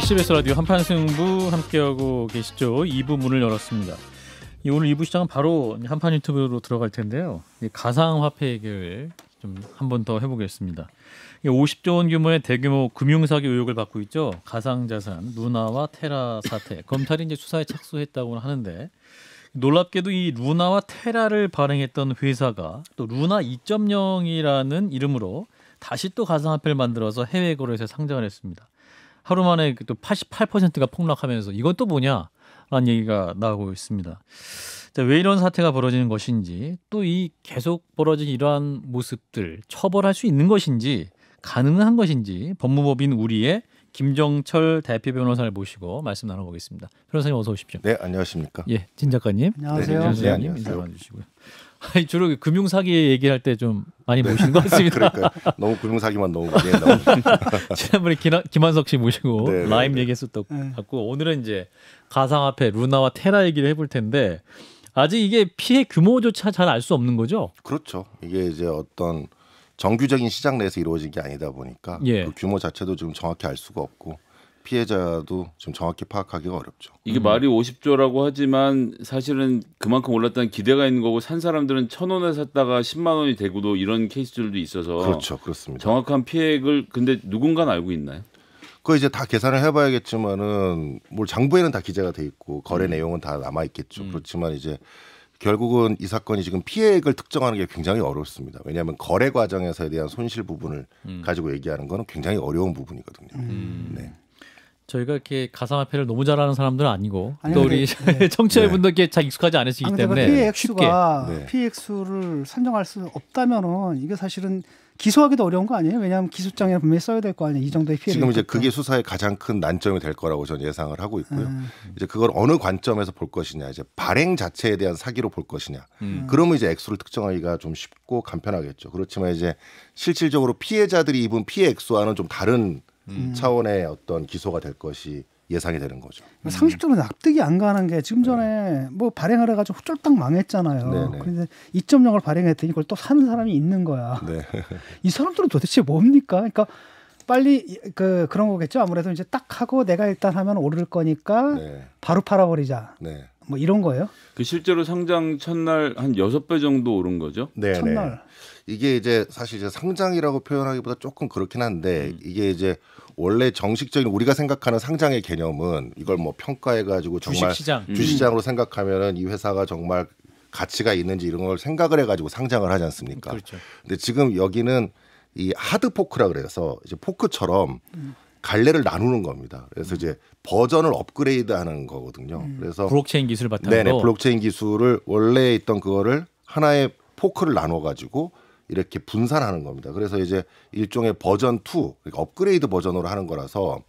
CBS 라디오 한판 승부 함께하고 계시죠. 2부 문을 열었습니다. 오늘 2부 시작은 바로 한판 유튜브로 들어갈 텐데요. 가상화폐 얘기를 좀 한 번 더 해보겠습니다. 50조 원 규모의 대규모 금융사기 의혹을 받고 있죠. 가상자산 루나와 테라 사태. 검찰이 이제 수사에 착수했다고 하는데 놀랍게도 이 루나와 테라를 발행했던 회사가 또 루나 2.0이라는 이름으로 다시 또 가상화폐를 만들어서 해외 거래소에 상장을 했습니다. 하루 만에 또 88%가 폭락하면서 이건 또 뭐냐라는 얘기가 나오고 있습니다. 자, 왜 이런 사태가 벌어지는 것인지 또 이 계속 벌어진 이러한 모습들 처벌할 수 있는 것인지 가능한 것인지 법무법인 우리의 김정철 대표 변호사를 모시고 말씀 나눠보겠습니다. 변호사님 어서 오십시오. 네, 안녕하십니까. 예, 진 작가님. 안녕하세요. 변호사님 인사 나눠주시고요. 주로 금융사기 얘기할 때 좀 많이 모신 것 같습니다. 그러니까 너무 금융사기만 너무 많이 나옵니다. 지난번에 김한석 씨 모시고 네, 라임 얘기했었던 것 같고 오늘은 이제 가상화폐 루나와 테라 얘기를 해볼 텐데 아직 이게 피해 규모조차 잘 알 수 없는 거죠? 그렇죠. 이게 이제 어떤 정규적인 시장 내에서 이루어진 게 아니다 보니까 예. 그 규모 자체도 지금 정확히 알 수가 없고 피해자도 지금 정확히 파악하기가 어렵죠. 이게 말이 50조라고 하지만 사실은 그만큼 올랐다는 기대가 있는 거고 산 사람들은 1,000원에 샀다가 10만 원이 되고도 이런 케이스들도 있어서 그렇죠, 그렇습니다. 정확한 피해액을 근데 누군가는 알고 있나요? 그거 이제 다 계산을 해봐야겠지만은 뭘 장부에는 다 기재가 돼 있고 거래 내용은 다 남아 있겠죠. 그렇지만 이제 결국은 이 사건이 지금 피해액을 특정하는 게 굉장히 어렵습니다. 왜냐하면 거래 과정에서에 대한 손실 부분을 가지고 얘기하는 건 굉장히 어려운 부분이거든요. 네. 저희가 이렇게 가상화폐를 너무 잘하는 사람들은 아니고 또 우리 네. 청취자분들께 잘 익숙하지 않으시기 때문에 피해액수가 쉽게. 피해액수를 산정할 수 없다면은 이게 사실은 기소하기도 어려운 거 아니에요? 왜냐하면 기소장에 분명히 써야 될 거 아니에요? 이 정도의 피해액. 지금 이제 그게 수사의 가장 큰 난점이 될 거라고 저는 예상을 하고 있고요. 이제 그걸 어느 관점에서 볼 것이냐, 이제 발행 자체에 대한 사기로 볼 것이냐. 그러면 이제 액수를 특정하기가 좀 쉽고 간편하겠죠. 그렇지만 이제 실질적으로 피해자들이 입은 피해 액수와는 좀 다른. 차원의 어떤 기소가 될 것이 예상이 되는 거죠. 상식적으로 납득이 안 가는 게 지금 전에 뭐 발행하러 가지고 쫄딱 망했잖아요. 네네. 그런데 2.0을 발행했더니 그걸 또 사는 사람이 있는 거야. 네. 이 사람들은 도대체 뭡니까? 그러니까 빨리 그런 거겠죠. 아무래도 이제 딱 하고 내가 일단 하면 오를 거니까 네. 바로 팔아버리자. 네. 뭐 이런 거예요? 그 실제로 상장 첫날 한 6배 정도 오른 거죠? 네. 첫날. 이게 이제 사실 이제 상장이라고 표현하기보다 조금 그렇긴 한데 이게 이제 원래 정식적인 우리가 생각하는 상장의 개념은 이걸 뭐 평가해 가지고 정말 주식시장으로 생각하면은 이 회사가 정말 가치가 있는지 이런 걸 생각을 해 가지고 상장을 하지 않습니까? 그렇죠. 근데 지금 여기는 이 하드 포크라 그래서 이제 포크처럼 갈래를 나누는 겁니다. 그래서 이제 버전을 업그레이드하는 거거든요. 그래서 블록체인 기술 바탕으로 네네, 블록체인 기술을 원래 있던 그거를 하나의 포크를 나눠 가지고 이렇게 분산하는 겁니다. 그래서 이제 일종의 버전 2, 그러니까 업그레이드 버전으로 하는 거라서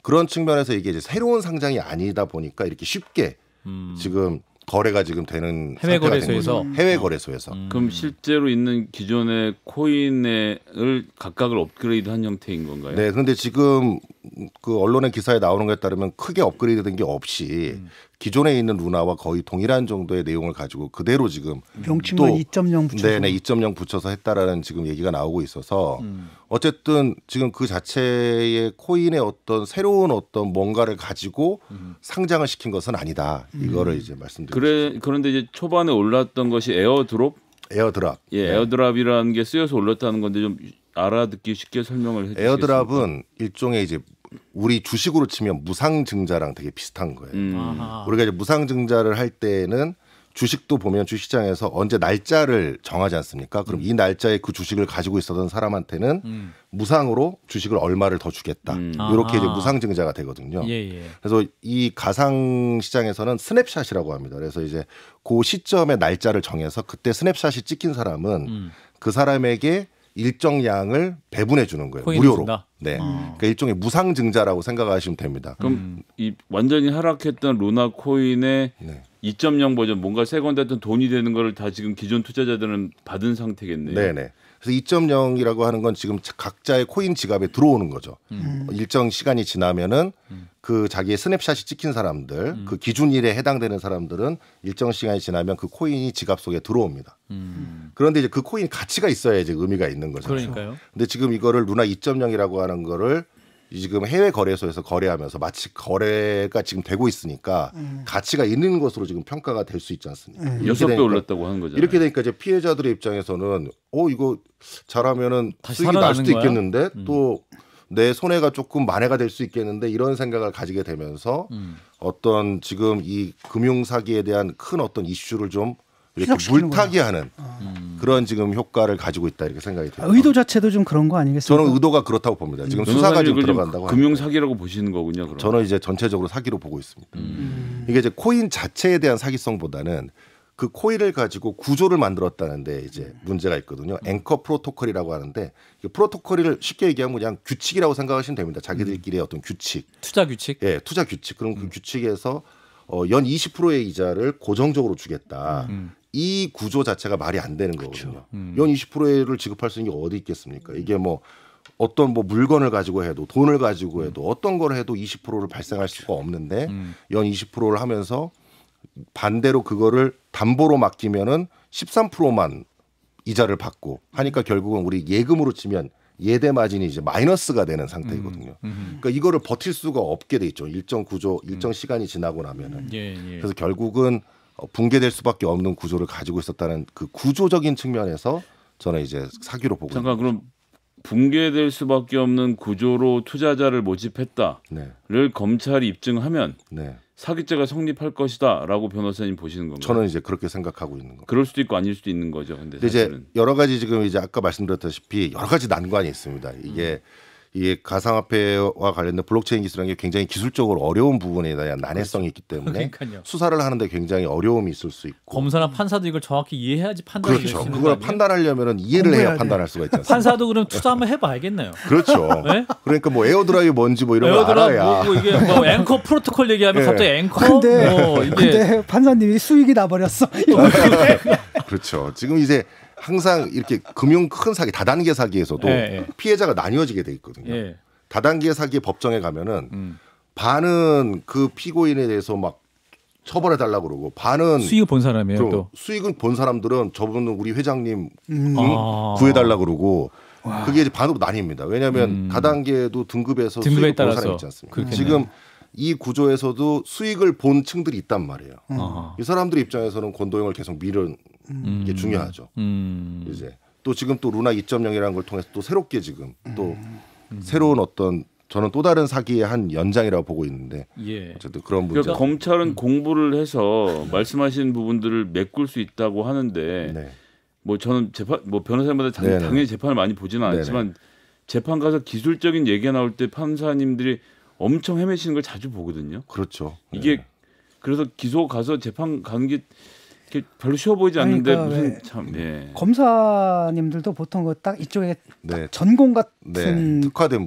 그런 측면에서 이게 이제 새로운 상장이 아니다 보니까 이렇게 쉽게 지금 거래가 지금 되는 해외 거래소에서 해외 거래소에서 그럼 실제로 있는 기존의 코인을 각각을 업그레이드한 형태인 건가요? 네, 그런데 지금 그 언론의 기사에 나오는 것에 따르면 크게 업그레이드된 게 없이 기존에 있는 루나와 거의 동일한 정도의 내용을 가지고 그대로 지금 명칭만 2.0 붙여서 네네 2.0 붙여서 했다라는 지금 얘기가 나오고 있어서 어쨌든 지금 그 자체의 코인의 어떤 새로운 어떤 뭔가를 가지고 상장을 시킨 것은 아니다 이거를 이제 말씀드리고 싶습니다. 그런데 이제 초반에 올랐던 것이 에어드롭 예, 네. 에어드롭이라는 게 쓰여서 올랐다는 건데 좀 알아듣기 쉽게 설명을 해주시겠습니까? 에어드롭은 일종의 이제 우리 주식으로 치면 무상증자랑 되게 비슷한 거예요. 우리가 이제 무상증자를 할 때는 주식도 보면 주식시장에서 언제 날짜를 정하지 않습니까? 그럼 이 날짜에 그 주식을 가지고 있었던 사람한테는 무상으로 주식을 얼마를 더 주겠다. 이렇게 이제 무상증자가 되거든요. 예, 예. 그래서 이 가상시장에서는 스냅샷이라고 합니다. 그래서 이제 그 시점에 날짜를 정해서 그때 스냅샷이 찍힌 사람은 그 사람에게 일정 양을 배분해 주는 거예요. 무료로. 준다? 네. 그러니까 일종의 무상증자라고 생각하시면 됩니다. 그럼 이 완전히 하락했던 루나 코인의 네. 2.0 버전 뭔가 새 건데 어떤 돈이 되는 거를 다 지금 기존 투자자들은 받은 상태겠네요. 네네. 그래서 2.0이라고 하는 건 지금 각자의 코인 지갑에 들어오는 거죠. 일정 시간이 지나면은 그 자기의 스냅샷이 찍힌 사람들, 그 기준일에 해당되는 사람들은 일정 시간이 지나면 그 코인이 지갑 속에 들어옵니다. 그런데 이제 그 코인 가치가 있어야 이제 의미가 있는 거죠. 그러니까요. 근데 지금 이거를 루나 2.0이라고 하는 거를 지금 해외 거래소에서 거래하면서 마치 거래가 지금 되고 있으니까 가치가 있는 것으로 지금 평가가 될 수 있지 않습니까? 6배 올랐다고 하는 거잖아요. 이렇게 되니까 이제 피해자들의 입장에서는 이거 잘하면은 수익이 날 수도 있겠는데 또 내 손해가 조금 만회가 될 수 있겠는데 이런 생각을 가지게 되면서 어떤 지금 이 금융 사기에 대한 큰 어떤 이슈를 좀 이렇게 물타기하는 그런 지금 효과를 가지고 있다 이렇게 생각이 듭니다. 의도 자체도 좀 그런 거 아니겠습니까? 저는 의도가 그렇다고 봅니다. 지금 수사가 지금 들어간다고 금융 사기라고 보시는 거군요. 그럼. 저는 이제 전체적으로 사기로 보고 있습니다. 이게 이제 코인 자체에 대한 사기성보다는 그 코인을 가지고 구조를 만들었다는데 이제 문제가 있거든요. 앵커 프로토콜이라고 하는데 이 프로토콜을 쉽게 얘기하면 그냥 규칙이라고 생각하시면 됩니다. 자기들끼리의 어떤 규칙, 투자 규칙, 예, 투자 규칙. 그럼 그 규칙에서 연 20%의 이자를 고정적으로 주겠다. 이 구조 자체가 말이 안 되는 거거든요. 연 20%를 지급할 수 있는 게 어디 있겠습니까? 이게 뭐 어떤 뭐 물건을 가지고 해도 돈을 가지고 해도 어떤 걸 해도 20%를 발생할 수가 없는데 연 20%를 하면서 반대로 그거를 담보로 맡기면은 13%만 이자를 받고 하니까 결국은 우리 예금으로 치면 예대 마진이 이제 마이너스가 되는 상태이거든요. 그러니까 이거를 버틸 수가 없게 돼 있죠. 일정 시간이 지나고 나면은. 그래서 결국은 붕괴될 수밖에 없는 구조를 가지고 있었다는 그 구조적인 측면에서 저는 이제 사기로 보고 있습니다. 그럼 붕괴될 수밖에 없는 구조로 투자자를 모집했다를 검찰이 입증하면 사기죄가 성립할 것이다라고 변호사님 보시는 건가요? 저는 이제 그렇게 생각하고 있는 거예요. 그럴 수도 있고 아닐 수도 있는 거죠. 근데 이제 여러 가지 지금 이제 아까 말씀드렸다시피 여러 가지 난관이 있습니다. 이게 이 가상화폐와 관련된 블록체인 기술이라는 게 굉장히 기술적으로 어려운 부분에 대한 난해성이 있기 때문에 그러니까요. 수사를 하는데 굉장히 어려움이 있을 수 있고 검사나 판사도 이걸 정확히 이해해야지 판단을 할 수 있는 거예요. 그걸 판단하려면 이해를 해야 판단할 수가 있지 않습니까? 판사도 그럼 투자 한번 해봐야겠네요. 그렇죠. 네? 그러니까 뭐 에어드랍이 뭔지 뭐 이런 거 알아야. 뭐 이게 뭐 앵커 프로토콜 얘기하면 네. 갑자기 앵커. 근데 판사님이 수익이 나버렸어. 그렇죠. 지금 이제. 항상 이렇게 금융 큰 사기, 다단계 사기에서도 피해자가 나뉘어지게 돼 있거든요. 다단계 사기 법정에 가면은 반은 그 피고인에 대해서 막 처벌해 달라고 그러고 반은 수익을 본 사람이에요. 또 수익은 본 사람들은 저분은 우리 회장님 구해 달라고 그러고 그게 이제 반으로 나뉩니다. 왜냐하면 다단계도 등급에서 수익을 본 사람이 있지 않습니까? 그렇겠네. 지금 이 구조에서도 수익을 본 층들이 있단 말이에요. 이 사람들 입장에서는 권도형을 계속 밀은 게 중요하죠. 이제 또 지금 또 루나 2.0이라는 걸 통해서 또 새롭게 지금 또 새로운 어떤 저는 또 다른 사기의 한 연장이라고 보고 있는데 어쨌든 그런 문제. 그러니까 검찰은 공부를 해서 말씀하신 부분들을 메꿀 수 있다고 하는데 뭐 저는 재판 뭐 변호사마다 당연히 재판을 많이 보지는 않지만 재판 가서 기술적인 얘기가 나올 때 판사님들이 엄청 헤매시는 걸 자주 보거든요. 그렇죠. 이게 그래서 기소 가서 재판 가는 게 별로 쉬워 보이지 않는데 그러니까 무슨 참 검사님들도 보통 그 딱 이쪽에 딱 전공 같은 특화된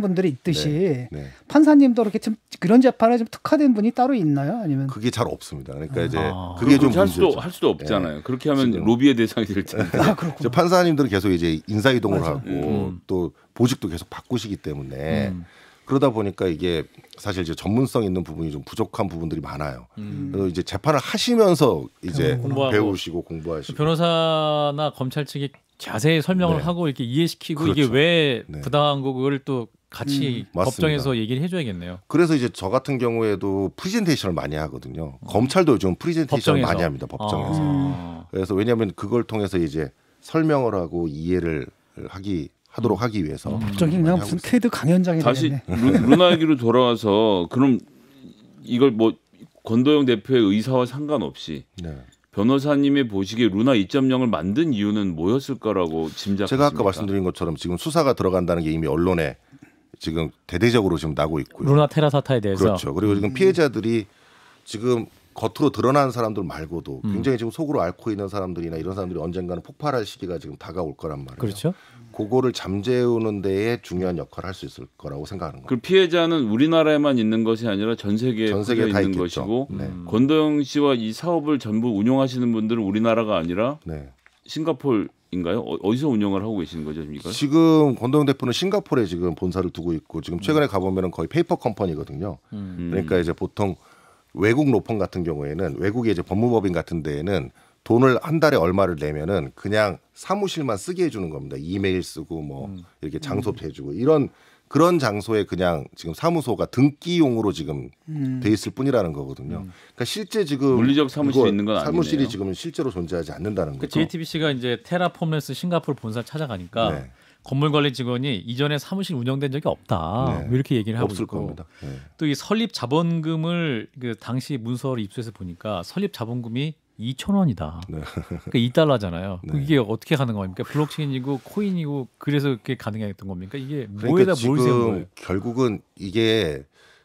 분들이 있듯이 판사님도 이렇게 좀 그런 재판에 좀 특화된 분이 따로 있나요? 아니면 그게 잘 없습니다. 그러니까 이제 그게 좀 할 수도 없잖아요. 그렇게 하면 지금. 로비의 대상이 될 텐데. 판사님들은 계속 이제 인사 이동을 하고 또 보직도 계속 바꾸시기 때문에. 그러다 보니까 이게 사실 이제 전문성 있는 부분이 좀 부족한 부분들이 많아요. 그래서 이제 재판을 하시면서 이제 배우시고 공부하시고 변호사나 검찰 측이 자세히 설명을 하고 이렇게 이해시키고 이게 왜 부당한 거 그걸 또 같이 법정에서 얘기를 해줘야겠네요. 그래서 이제 저 같은 경우에도 프리젠테이션을 많이 하거든요. 검찰도 요즘 프리젠테이션을 많이 합니다. 법정에서. 그래서 왜냐하면 그걸 통해서 이제 설명을 하고 이해를 하도록 하기 위해서. 갑자기 그냥 무슨 캐드 강연장이 되겠네. 다시 루나 얘기로 돌아와서 그럼 이걸 뭐 권도형 대표의 의사와 상관없이 변호사님의 보시기에 루나 2.0을 만든 이유는 뭐였을까라고 짐작하십니까? 제가 아까 말씀드린 것처럼 지금 수사가 들어간다는 게 이미 언론에 지금 대대적으로 지금 나고 있고요. 루나 테라 사태에 대해서. 그렇죠. 그리고 지금 피해자들이 지금 겉으로 드러난 사람들 말고도 굉장히 지금 속으로 앓고 있는 사람들이나 이런 사람들이 언젠가는 폭발할 시기가 지금 다가올 거란 말이에요. 그렇죠. 그거를 잠재우는 데에 중요한 역할을 할 수 있을 거라고 생각하는 거예요. 그 피해자는 우리나라에만 있는 것이 아니라 전 세계에 다 있는 것이고 권도형 씨와 이 사업을 전부 운영하시는 분들은 우리나라가 아니라 싱가포르인가요? 어디서 운영을 하고 계시는 거죠? 지금 권도형 대표는 싱가포르에 지금 본사를 두고 있고 지금 최근에 가보면 거의 페이퍼 컴퍼니거든요. 그러니까 이제 보통 외국 로펌 같은 경우에는 외국의 이제 법무법인 같은 데에는 돈을 한 달에 얼마를 내면은 그냥 사무실만 쓰게 해주는 겁니다. 이메일 쓰고 뭐 이렇게 장소 대주고 이런 그런 장소에 그냥 지금 사무소가 등기용으로 지금 돼 있을 뿐이라는 거거든요. 그러니까 실제 지금 물리적 사무실이 있는 건 아니네요. 사무실이 지금 실제로 존재하지 않는다는 거죠. JTBC가 이제 테라포머스 싱가포르 본사 찾아가니까 네. 건물 관리 직원이 이전에 사무실 운영된 적이 없다. 네. 이렇게 얘기를 하고 있을 겁니다. 네. 또 이 설립 자본금을 그 당시 문서를 입수해서 보니까 설립 자본금이 2,000원이다. 네. 그러니까 2달러잖아요. 네. 이게 어떻게 가는 겁니까? 블록체인이고 코인이고 그래서 그게 가능했던 겁니까? 이게 뭐에다 뭘 세운 거예요? 결국은 이게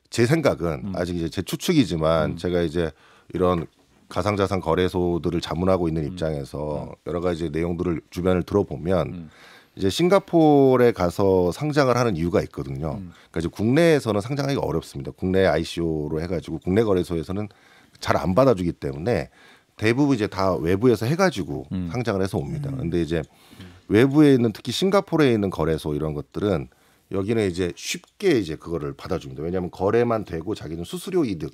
제 생각은 아직 이제 제 추측이지만 제가 이제 이런 가상자산 거래소들을 자문하고 있는 입장에서 여러 가지 내용들을 주변을 들어보면 이제 싱가포르에 가서 상장을 하는 이유가 있거든요. 그러니까 이제 국내에서는 상장하기가 어렵습니다. 국내 ICO로 해가지고 국내 거래소에서는 잘 안 받아주기 때문에 대부분 이제 다 외부에서 해가지고 상장을 해서 옵니다. 근데 이제 외부에 있는 특히 싱가포르에 있는 거래소 이런 것들은 여기는 이제 쉽게 이제 그거를 받아줍니다. 왜냐하면 거래만 되고 자기는 수수료 이득.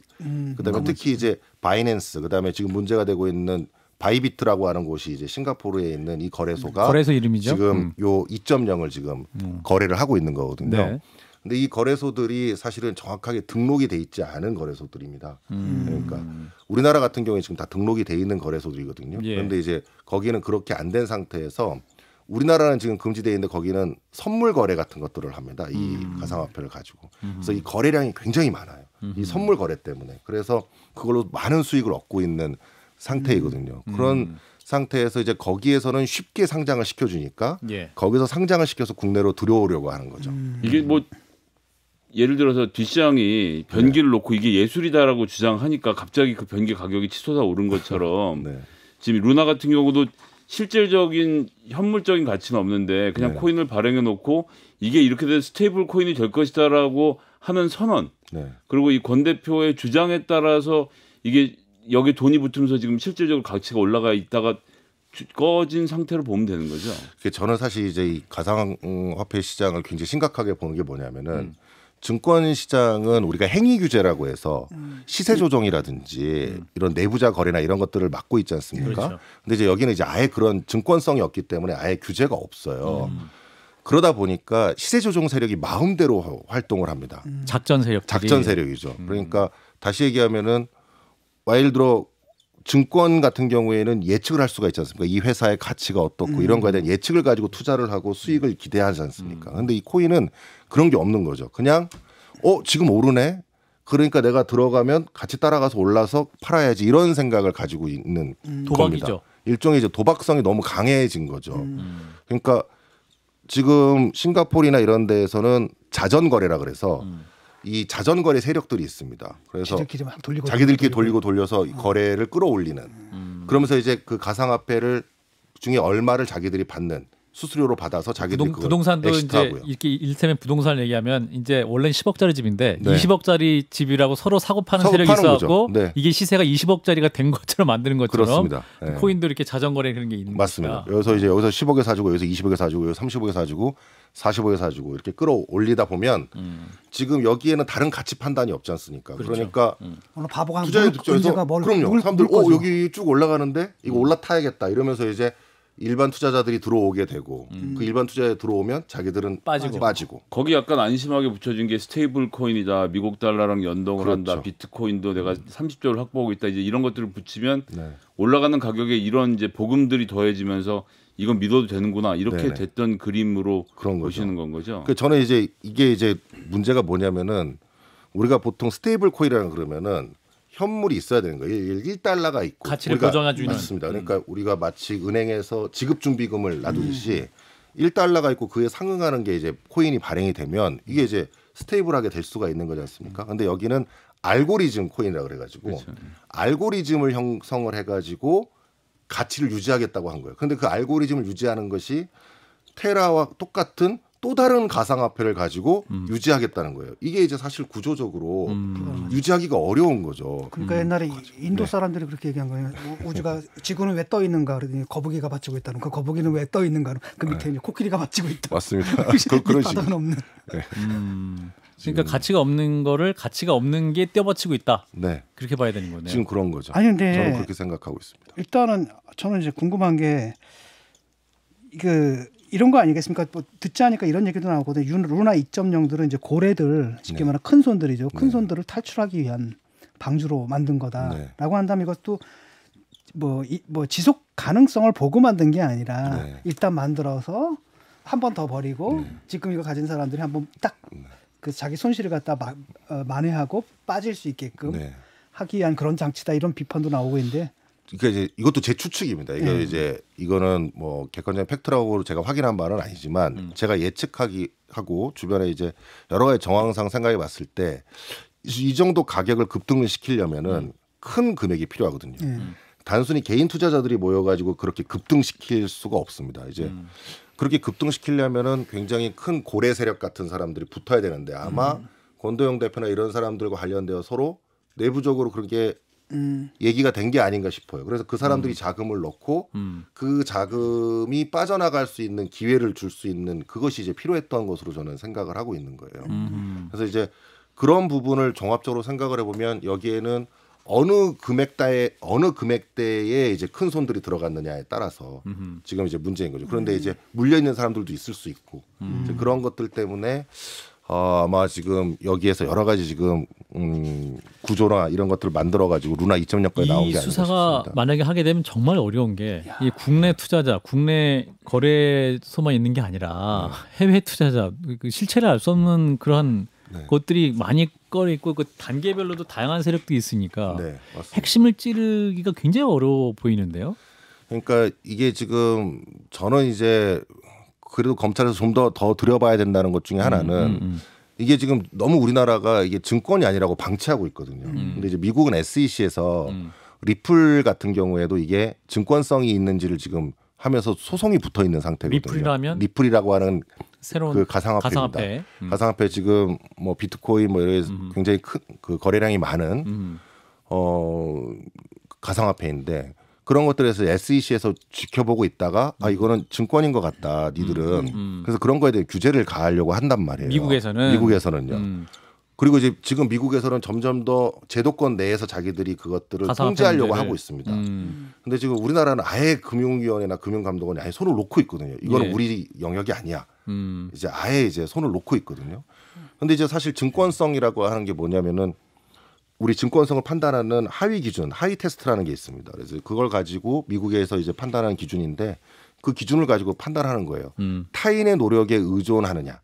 그다음에 특히 이제 바이낸스, 그다음에 지금 문제가 되고 있는 바이비트라고 하는 곳이 이제 싱가포르에 있는 이 거래소가 거래소 이름이죠. 지금 요 2.0을 지금 거래를 하고 있는 거거든요. 네. 근데 이 거래소들이 사실은 정확하게 등록이 돼 있지 않은 거래소들입니다. 그러니까 우리나라 같은 경우에 지금 다 등록이 돼 있는 거래소들이거든요. 예. 그런데 이제 거기는 그렇게 안 된 상태에서 우리나라는 지금 금지돼 있는데 거기는 선물 거래 같은 것들을 합니다. 이 가상화폐를 가지고. 그래서 이 거래량이 굉장히 많아요. 이 선물 거래 때문에. 그래서 그걸로 많은 수익을 얻고 있는 상태이거든요. 그런 상태에서 이제 거기에서는 쉽게 상장을 시켜주니까 예. 거기서 상장을 시켜서 국내로 들여오려고 하는 거죠. 이게 뭐 예를 들어서 뒷시장이 변기를 네. 놓고 이게 예술이다라고 주장하니까 갑자기 그 변기 가격이 치솟아 오른 것처럼 네. 지금 루나 같은 경우도 실질적인 현물적인 가치는 없는데 그냥 네. 코인을 발행해 놓고 이게 이렇게 된 스테이블 코인이 될 것이다라고 하는 선언 네. 그리고 이 권 대표의 주장에 따라서 이게 여기 돈이 붙으면서 지금 실질적으로 가치가 올라가 있다가 꺼진 상태로 보면 되는 거죠. 저는 사실 이제 이 가상화폐 시장을 굉장히 심각하게 보는 게 뭐냐면은 증권 시장은 우리가 행위 규제라고 해서 시세 조정이라든지 이런 내부자 거래나 이런 것들을 막고 있지 않습니까? 그렇죠. 근데 이제 여기는 이제 아예 그런 증권성이 없기 때문에 아예 규제가 없어요. 그러다 보니까 시세 조정 세력이 마음대로 활동을 합니다. 작전 세력, 작전 세력이죠. 그러니까 다시 얘기하면은 예를 들어 증권 같은 경우에는 예측을 할 수가 있지 않습니까? 이 회사의 가치가 어떻고 이런 거에 대한 예측을 가지고 투자를 하고 수익을 기대하지 않습니까? 근데 이 코인은 그런 게 없는 거죠. 그냥 지금 오르네? 그러니까 내가 들어가면 같이 따라가서 올라서 팔아야지 이런 생각을 가지고 있는 도박이죠. 겁니다. 일종의 이제 도박성이 너무 강해진 거죠. 그러니까 지금 싱가포르나 이런 데에서는 자전거래라 그래서 이 자전거래 세력들이 있습니다. 그래서 자기들끼리 돌리고 돌려서 이 거래를 끌어올리는. 그러면서 이제 그 가상화폐를 중에 얼마를 자기들이 받는 수수료로 받아서 자기들이 부동산도 엑시트하고요. 이제 이렇게 일테면 부동산 얘기하면 이제 원래 10억짜리 집인데 네. 20억짜리 집이라고 서로 사고 파는 세력이 있어갖고 네. 이게 시세가 20억짜리가 된 것처럼 만드는 것처럼 네. 코인도 이렇게 자전거래 그런 게 있는 맞습니다. 여기서 이제 여기서 10억에 사주고 여기서 20억에 사주고 여기서 30억에 사주고 40억에 사주고 이렇게 끌어올리다 보면 지금 여기에는 다른 가치 판단이 없지 않습니까? 그렇죠. 그러니까 바보가 투자의 득점에서 그럼요. 사람들 여기 쭉 올라가는데 이거 올라타야겠다 이러면서 이제 일반 투자자들이 들어오게 되고 그 일반 투자에 들어오면 자기들은 빠지고 거기 약간 안심하게 붙여준 게 스테이블 코인이다 미국 달러랑 연동을 그렇죠. 한다 비트코인도 내가 30조를 확보하고 있다 이제 이런 것들을 붙이면 네. 올라가는 가격에 이런 이제 보금들이 더해지면서 이건 믿어도 되는구나 이렇게 네네. 됐던 그림으로 그런 보시는 건 거죠. 그 저는 이제 이게 이제 문제가 뭐냐면은 우리가 보통 스테이블 코인이라는 그러면은 현물이 있어야 되는 거예요. 1달러가 있고 가치를 보장해주는 맞습니다. 그러니까 우리가 마치 은행에서 지급준비금을 놔두듯이 1달러가 있고 그에 상응하는 게 이제 코인이 발행이 되면 이게 이제 스테이블하게 될 수가 있는 거지 않습니까? 근데 여기는 알고리즘 코인이라고 그래가지고 그렇죠. 알고리즘을 형성을 해가지고 가치를 유지하겠다고 한 거예요. 근데 그 알고리즘을 유지하는 것이 테라와 똑같은 또 다른 가상화폐를 가지고 유지하겠다는 거예요. 이게 이제 사실 구조적으로 유지하기가 어려운 거죠. 그러니까 옛날에 인도 사람들이 네. 그렇게 얘기한 거예요. 우주가 지구는 왜 떠 있는가? 그러더니 거북이가 받치고 있다는 그 거북이는 왜 떠 있는가? 그 밑에 네. 코끼리가 받치고 있다. 맞습니다. 그런 식은 없는. 네. 그러니까 가치가 없는 거를 가치가 없는 게 떼어받치고 있다. 네. 그렇게 봐야 되는 거네요. 지금 그런 거죠. 아니 근데 저는 그렇게 생각하고 있습니다. 일단은 저는 이제 궁금한 게 이런 거 아니겠습니까? 뭐 듣자 하니까 이런 얘기도 나오거든요. 루나 2.0들은 이제 고래들, 쉽게 말하면 큰 손들이죠. 큰 손들을 탈출하기 위한 방주로 만든 거다라고 한다면 이것도 뭐 지속 가능성을 보고 만든 게 아니라 일단 만들어서 한 번 더 버리고 지금 이거 가진 사람들이 한 번 딱 그 자기 손실을 갖다 만회하고 빠질 수 있게끔 하기 위한 그런 장치다, 이런 비판도 나오고 있는데. 그러니까 이제 이것도 제 추측입니다. 이게 이제 이거는 뭐 객관적인 팩트라고 제가 확인한 바는 아니지만 제가 예측하기 하고 주변에 이제 여러 가지 정황상 생각해 봤을 때 이 정도 가격을 급등을 시키려면은 큰 금액이 필요하거든요. 단순히 개인 투자자들이 모여가지고 그렇게 급등시킬 수가 없습니다. 이제 그렇게 급등시키려면은 굉장히 큰 고래 세력 같은 사람들이 붙어야 되는데 아마 권도형 대표나 이런 사람들과 관련되어 서로 내부적으로 그렇게 얘기가 된 게 아닌가 싶어요. 그래서 그 사람들이 자금을 넣고 그 자금이 빠져나갈 수 있는 기회를 줄 수 있는 그것이 이제 필요했던 것으로 저는 생각을 하고 있는 거예요. 그래서 이제 그런 부분을 종합적으로 생각을 해보면 여기에는 어느 금액대에 이제 큰 손들이 들어갔느냐에 따라서 지금 이제 문제인 거죠. 그런데 이제 물려 있는 사람들도 있을 수 있고 그런 것들 때문에 아마 지금 여기에서 여러 가지 지금 구조나 이런 것들을 만들어가지고 루나 2.0까지 나온 게 아니겠습니까? 이 수사가 만약에 하게 되면 정말 어려운 게 이 국내 투자자, 국내 거래소만 있는 게 아니라 해외 투자자, 그 실체를 알 수 없는 그러한 것들이 많이 꺼려 있고 그 단계별로도 다양한 세력들이 있으니까 핵심을 찌르기가 굉장히 어려워 보이는데요. 그러니까 이게 지금 저는 이제 그래도 검찰에서 좀 더 들여봐야 된다는 것 중에 하나는 이게 지금 너무 우리나라가 이게 증권이 아니라고 방치하고 있거든요. 근데 이제 미국은 SEC에서 리플 같은 경우에도 이게 증권성이 있는지를 지금 하면서 소송이 붙어 있는 상태거든요. 리플이라면? 리플이라고 하는 새로운 그 가상화폐입니다. 가상화폐 지금 뭐 비트코인 뭐 이런 굉장히 큰 그 거래량이 많은 가상화폐인데 그런 것들에서 SEC에서 지켜보고 있다가 아 이거는 증권인 것 같다 니들은 그래서 그런 거에 대해 규제를 가하려고 한단 말이에요. 미국에서는요. 그리고 이제 지금 미국에서는 점점 더 제도권 내에서 자기들이 그것들을 통제하려고 하고 있습니다. 근데 지금 우리나라는 아예 금융위원회나 금융감독원이 아예 손을 놓고 있거든요. 이거는 우리 영역이 아니야. 이제 아예 이제 손을 놓고 있거든요. 근데 이제 사실 증권성이라고 하는 게 뭐냐면은 우리 증권성을 판단하는 하위 기준, 하위 테스트라는 게 있습니다. 그래서 그걸 가지고 미국에서 이제 판단하는 기준인데 그 기준을 가지고 판단하는 거예요. 타인의 노력에 의존하느냐.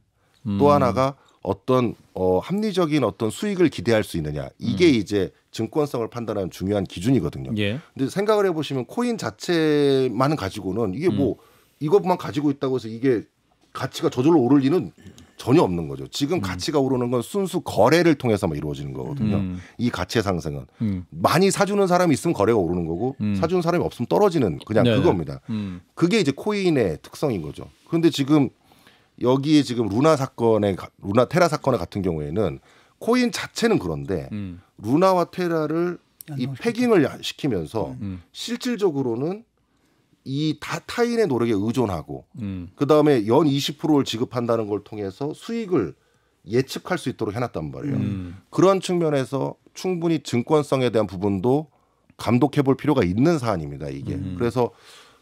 또 하나가 어떤 합리적인 어떤 수익을 기대할 수 있느냐. 이게 이제 증권성을 판단하는 중요한 기준이거든요. 근데 생각을 해보시면 코인 자체만 가지고는 이게 뭐 이것만 가지고 있다고 해서 이게 가치가 저절로 오를 리는 전혀 없는 거죠. 지금 가치가 오르는 건 순수 거래를 통해서만 이루어지는 거거든요. 이 가치의 상승은 많이 사주는 사람이 있으면 거래가 오르는 거고 사주는 사람이 없으면 떨어지는 그냥 그겁니다. 그게 이제 코인의 특성인 거죠. 그런데 지금 여기에 지금 루나 테라 사건의 같은 경우에는 코인 자체는 그런데 루나와 테라를 이 패깅을 시키면서 실질적으로는 이 타인의 노력에 의존하고 그다음에 연 20%를 지급한다는 걸 통해서 수익을 예측할 수 있도록 해놨단 말이에요. 그런 측면에서 충분히 증권성에 대한 부분도 감독해볼 필요가 있는 사안입니다. 이게 그래서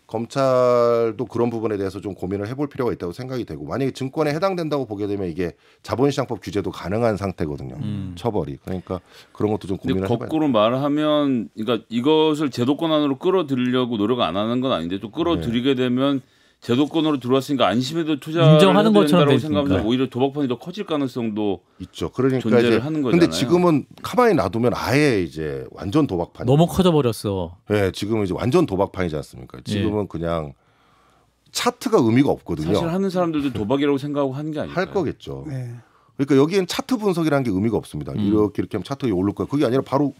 검찰도 그런 부분에 대해서 좀 고민을 해볼 필요가 있다고 생각이 되고 만약에 증권에 해당된다고 보게 되면 이게 자본시장법 규제도 가능한 상태거든요. 처벌이. 그러니까 그런 것도 좀 고민을 해봐야 돼요. 거꾸로 말하면 그러니까 이것을 제도권 안으로 끌어들이려고 노력을 안 하는 건 아닌데 또 끌어들이게 되면 제도권으로 들어왔으니까 안심해도 투자를 인정하는 것처럼 생각하면서 오히려 도박판이 더 커질 가능성도 있죠. 그러니까 존재를 하는 거잖아요. 근데 지금은 가만히 놔두면 아예 이제 완전 도박판. 너무 커져 버렸어. 네, 지금은 이제 완전 도박판이지 않습니까? 지금은 그냥 차트가 의미가 없거든요. 사실 하는 사람들도 도박이라고 생각하고 하는 게 아닐까요? 할 거겠죠. 그러니까 여기엔 차트 분석이라는 게 의미가 없습니다. 이렇게 하면 차트가 오를 거야. 그게 아니라 바로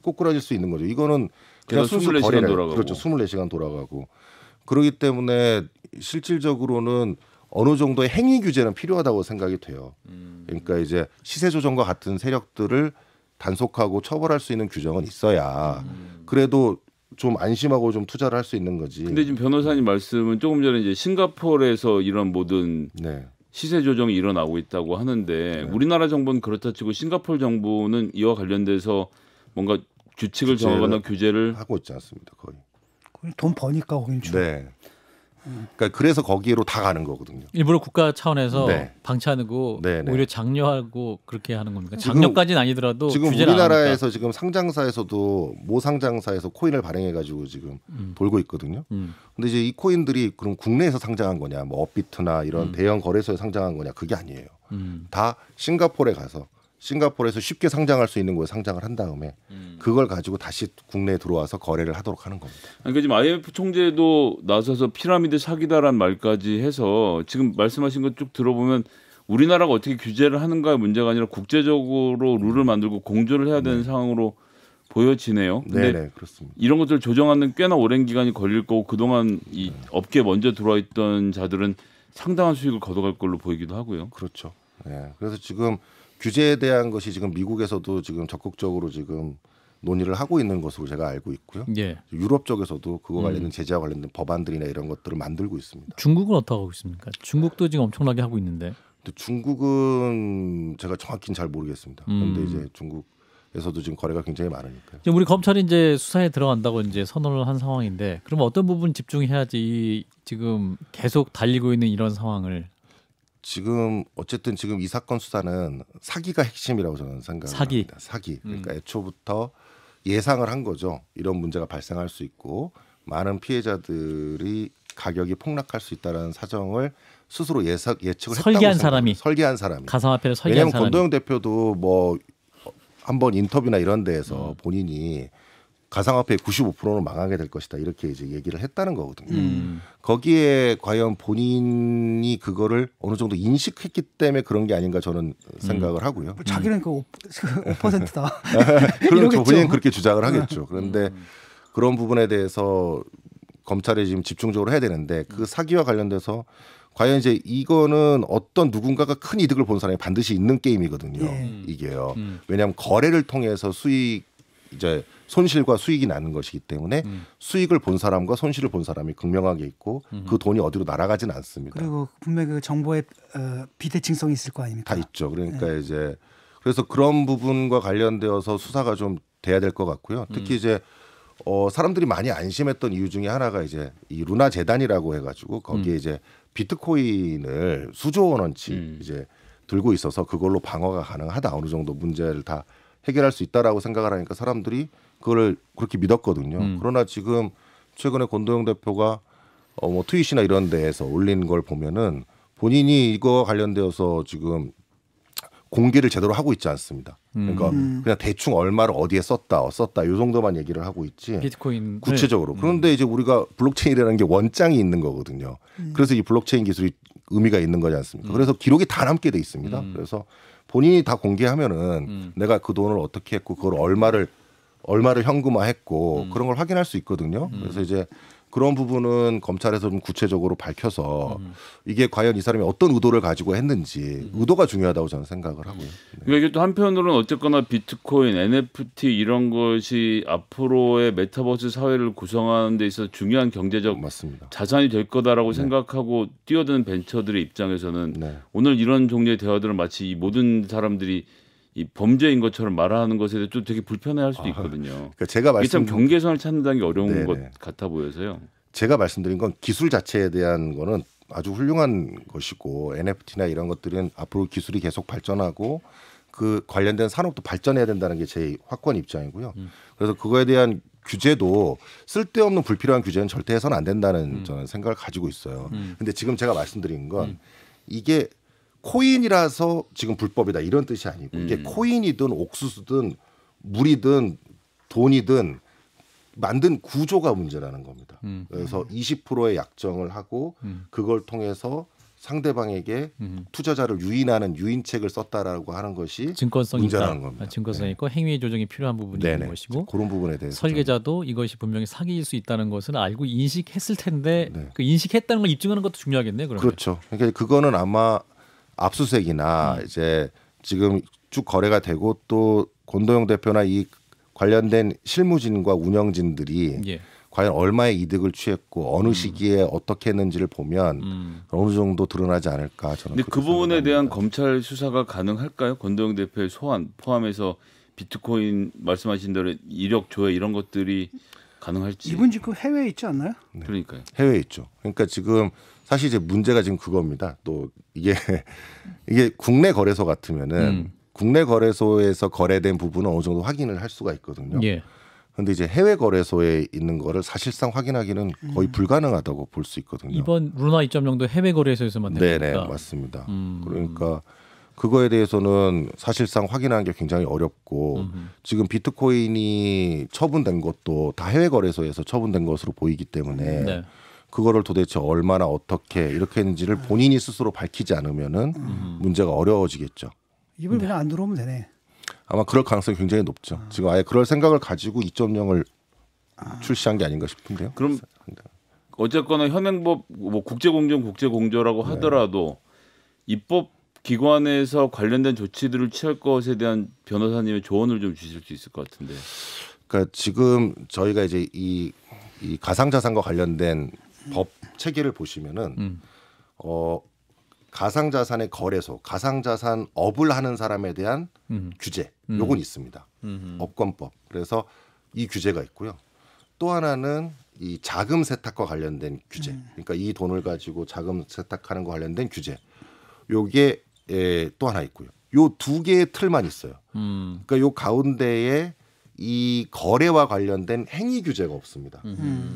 꼬꾸라질 수 있는 거죠. 이거는 그냥 순수 거래를. 그렇죠. 24시간 돌아가고. 그렇기 때문에 실질적으로는 어느 정도의 행위 규제는 필요하다고 생각이 돼요. 그러니까 이제 시세 조정과 같은 세력들을 단속하고 처벌할 수 있는 규정은 있어야 그래도 좀 안심하고 좀 투자를 할 수 있는 거지. 근데 지금 변호사님 말씀은 조금 전에 이제 싱가포르에서 이런 모든 시세 조정이 일어나고 있다고 하는데 우리나라 정부는 그렇다 치고 싱가포르 정부는 이와 관련돼서 뭔가 규칙을 정하거나 규제를 하고 있지 않습니다. 거의. 돈 버니까 거긴 줄. 그러니까 그래서 거기로 다 가는 거거든요. 일부러 국가 차원에서 네. 방치하고 오히려 장려하고 그렇게 하는 겁니까? 장려까지는 아니더라도 지금 우리나라에서 지금 상장사에서도 모 상장사에서 코인을 발행해가지고 지금 돌고 있거든요. 근데 이제 이 코인들이 그럼 국내에서 상장한 거냐, 뭐 업비트나 이런 대형 거래소에 상장한 거냐, 그게 아니에요. 다 싱가포르에 가서. 싱가포르에서 쉽게 상장할 수 있는 곳에 상장을 한 다음에 그걸 가지고 다시 국내에 들어와서 거래를 하도록 하는 겁니다. 그러니까 지금 IMF 총재도 나서서 피라미드 사기다라는 말까지 해서 지금 말씀하신 것 쭉 들어보면 우리나라가 어떻게 규제를 하는가의 문제가 아니라 국제적으로 룰을 만들고 공조를 해야 되는 상황으로 보여지네요. 네, 그렇습니다. 이런 것들 조정하는 꽤나 오랜 기간이 걸릴 거고 그동안 이 업계에 먼저 들어와 있던 자들은 상당한 수익을 거둬갈 걸로 보이기도 하고요. 그렇죠. 네, 그래서 지금 규제에 대한 것이 지금 미국에서도 지금 적극적으로 지금 논의를 하고 있는 것으로 제가 알고 있고요. 예. 유럽 쪽에서도 그거 관련된 제재와 관련된 법안들이나 이런 것들을 만들고 있습니다. 중국은 어떻게 하고 있습니까? 중국도 지금 엄청나게 하고 있는데. 근데 중국은 제가 정확히는 잘 모르겠습니다. 그런데 이제 중국에서도 지금 거래가 굉장히 많으니까요. 지금 우리 검찰이 이제 수사에 들어간다고 이제 선언을 한 상황인데, 그러면 어떤 부분 집중해야지 이 지금 계속 달리고 있는 이런 상황을. 지금 어쨌든 지금 이 사건 수사는 사기가 핵심이라고 저는 생각합니다. 사기. 그러니까 애초부터 예상을 한 거죠. 이런 문제가 발생할 수 있고 많은 피해자들이 가격이 폭락할 수 있다는 사정을 스스로 예측을 했다고 생각합니다. 설계한 사람이. 가상화폐를 설계한 사람이. 왜냐하면 권도형 대표도 뭐 한번 인터뷰나 이런 데에서 본인이 가상화폐 95%는 망하게 될 것이다 이렇게 이제 얘기를 했다는 거거든요. 거기에 과연 본인이 그거를 어느 정도 인식했기 때문에 그런 게 아닌가 저는 생각을 하고요. 자기는 그 5%다. 그렇죠. 본인은 그렇게 주장을 하겠죠. 그런데 그런 부분에 대해서 검찰이 지금 집중적으로 해야 되는데 그 사기와 관련돼서 과연 이제 이거는 어떤 누군가가 큰 이득을 본 사람이 반드시 있는 게임이거든요. 예. 이게요. 왜냐하면 거래를 통해서 수익 이제 손실과 수익이 나는 것이기 때문에 수익을 본 사람과 손실을 본 사람이 극명하게 있고 그 돈이 어디로 날아가지는 않습니다. 그리고 분명히 그 정보의 비대칭성이 있을 거 아닙니까? 다 있죠. 그러니까 네. 이제 그래서 그런 부분과 관련되어서 수사가 좀 돼야 될 것 같고요. 특히 이제 사람들이 많이 안심했던 이유 중에 하나가 이제 이 루나 재단이라고 해가지고 거기에 이제 비트코인을 수조 원어치 이제 들고 있어서 그걸로 방어가 가능하다. 어느 정도 문제를 다 해결할 수 있다라고 생각을 하니까 사람들이 그걸 그렇게 믿었거든요. 그러나 지금 최근에 권도형 대표가 뭐 트윗이나 이런 데에서 올린 걸 보면은 본인이 이거 관련되어서 지금 공개를 제대로 하고 있지 않습니다. 그러니까 그냥 대충 얼마를 어디에 썼다 요 정도만 얘기를 하고 있지. 비트코인 구체적으로. 그런데 이제 우리가 블록체인이라는 게 원장이 있는 거거든요. 그래서 이 블록체인 기술이 의미가 있는 거지 않습니까? 그래서 기록이 다 남게 돼 있습니다. 그래서 본인이 다 공개하면은 내가 그 돈을 어떻게 했고 그걸 얼마를 현금화했고 그런 걸 확인할 수 있거든요. 그래서 이제 그런 부분은 검찰에서 좀 구체적으로 밝혀서 이게 과연 이 사람이 어떤 의도를 가지고 했는지 의도가 중요하다고 저는 생각을 하고요. 네. 그러니까 이게 또 한편으로는 어쨌거나 비트코인, NFT 이런 것이 앞으로의 메타버스 사회를 구성하는 데 있어서 중요한 경제적 맞습니다. 자산이 될 거다라고 네. 생각하고 뛰어드는 벤처들의 입장에서는 네. 오늘 이런 종류의 대화들은 마치 이 모든 사람들이 이 범죄인 것처럼 말하는 것에 대해 좀 되게 불편해할 수도 있거든요. 그러니까 제가 말씀드린 참 경계선을 찾는다는 게 어려운 네네. 것 같아 보여서요. 제가 말씀드린 건 기술 자체에 대한 거는 아주 훌륭한 것이고 NFT나 이런 것들은 앞으로 기술이 계속 발전하고 그 관련된 산업도 발전해야 된다는 게 제 확고한 입장이고요. 그래서 그거에 대한 규제도 쓸데없는 불필요한 규제는 절대 해서는 안 된다는 저는 생각을 가지고 있어요. 근데 지금 제가 말씀드린 건 이게 코인이라서 지금 불법이다 이런 뜻이 아니고 이게 코인이든 옥수수든 물이든 돈이든 만든 구조가 문제라는 겁니다. 그래서 20%의 약정을 하고 그걸 통해서 상대방에게 투자자를 유인하는 유인책을 썼다라고 하는 것이 증권성이 문제라는 겁니다. 증권성이 있고 네. 행위 조정이 필요한 부분이 네네. 있는 것이고 그런 부분에 대해서 설계자도 이것이 분명히 사기일 수 있다는 것은 알고 인식했을 텐데 네. 그 인식했다는 걸 입증하는 것도 중요하겠네요. 그러면. 그렇죠. 그러니까 그거는 아마 압수수색이나 이제 지금 쭉 거래가 되고 또 권도형 대표나 이 관련된 실무진과 운영진들이 예. 과연 얼마의 이득을 취했고 어느 시기에 어떻게 했는지를 보면 어느 정도 드러나지 않을까 저는. 근데 그 부분에 대한 검찰 수사가 가능할까요? 권도형 대표의 소환 포함해서 비트코인 말씀하신 대로 이력 조회 이런 것들이 가능할지. 이분 지금 해외에 있지 않나요? 네. 그러니까요. 해외에 있죠. 그러니까 지금 사실 이제 문제가 지금 그겁니다. 또 이게 국내 거래소 같으면은 국내 거래소에서 거래된 부분은 어느 정도 확인을 할 수가 있거든요. 예. 근데 이제 해외 거래소에 있는 거를 사실상 확인하기는 거의 불가능하다고 볼 수 있거든요. 이번 루나 2.0도 해외 거래소에서만 됩니까? 네네, 맞습니다. 그러니까 그거에 대해서는 사실상 확인하는 게 굉장히 어렵고 지금 비트코인이 처분된 것도 다 해외 거래소에서 처분된 것으로 보이기 때문에 네. 그거를 도대체 얼마나 어떻게 이렇게 했는지를 본인이 스스로 밝히지 않으면은 문제가 어려워지겠죠. 이분 그냥 안 들어오면 되네. 아마 그럴 가능성이 굉장히 높죠. 지금 아예 그럴 생각을 가지고 2.0을 출시한 게 아닌가 싶은데요. 그럼 어쨌거나 현행법 뭐 국제공정 국제공조라고 하더라도 입법 기관에서 관련된 조치들을 취할 것에 대한 변호사님의 조언을 좀 주실 수 있을 것 같은데. 그러니까 지금 저희가 이제 이 가상자산과 관련된 법 체계를 보시면은 가상자산의 거래소, 가상자산 업을 하는 사람에 대한 규제, 요건 있습니다. 업권법. 그래서 이 규제가 있고요. 또 하나는 이 자금 세탁과 관련된 규제. 그러니까 이 돈을 가지고 자금 세탁하는 거 관련된 규제. 요게 또 하나 있고요. 요 두 개의 틀만 있어요. 그러니까 요 가운데에 이 거래와 관련된 행위 규제가 없습니다.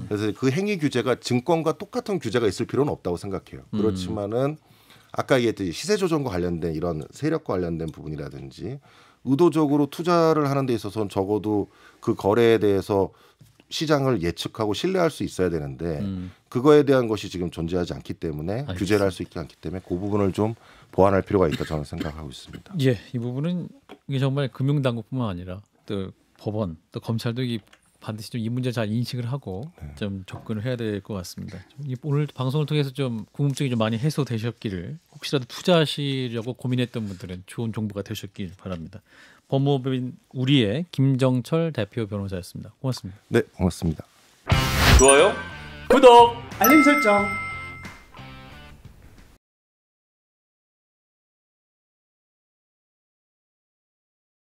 그래서 그 행위 규제가 증권과 똑같은 규제가 있을 필요는 없다고 생각해요. 그렇지만은 아까 얘기했듯이 시세 조정과 관련된 이런 세력과 관련된 부분이라든지 의도적으로 투자를 하는 데 있어서는 적어도 그 거래에 대해서 시장을 예측하고 신뢰할 수 있어야 되는데 그거에 대한 것이 지금 존재하지 않기 때문에 알겠습니다. 규제를 할 수 있지 않기 때문에 그 부분을 좀 보완할 필요가 있다 저는 생각하고 있습니다. 예, 이 부분은 이게 정말 금융당국뿐만 아니라 또 법원, 또 검찰도 이 반드시 좀 이 문제 잘 인식을 하고 네. 좀 접근을 해야 될 것 같습니다. 오늘 방송을 통해서 좀 궁금증이 좀 많이 해소되셨기를, 혹시라도 투자하시려고 고민했던 분들은 좋은 정보가 되셨길 바랍니다. 법무법인 우리의 김정철 대표 변호사였습니다. 고맙습니다. 네, 고맙습니다. 좋아요, 구독, 알림 설정.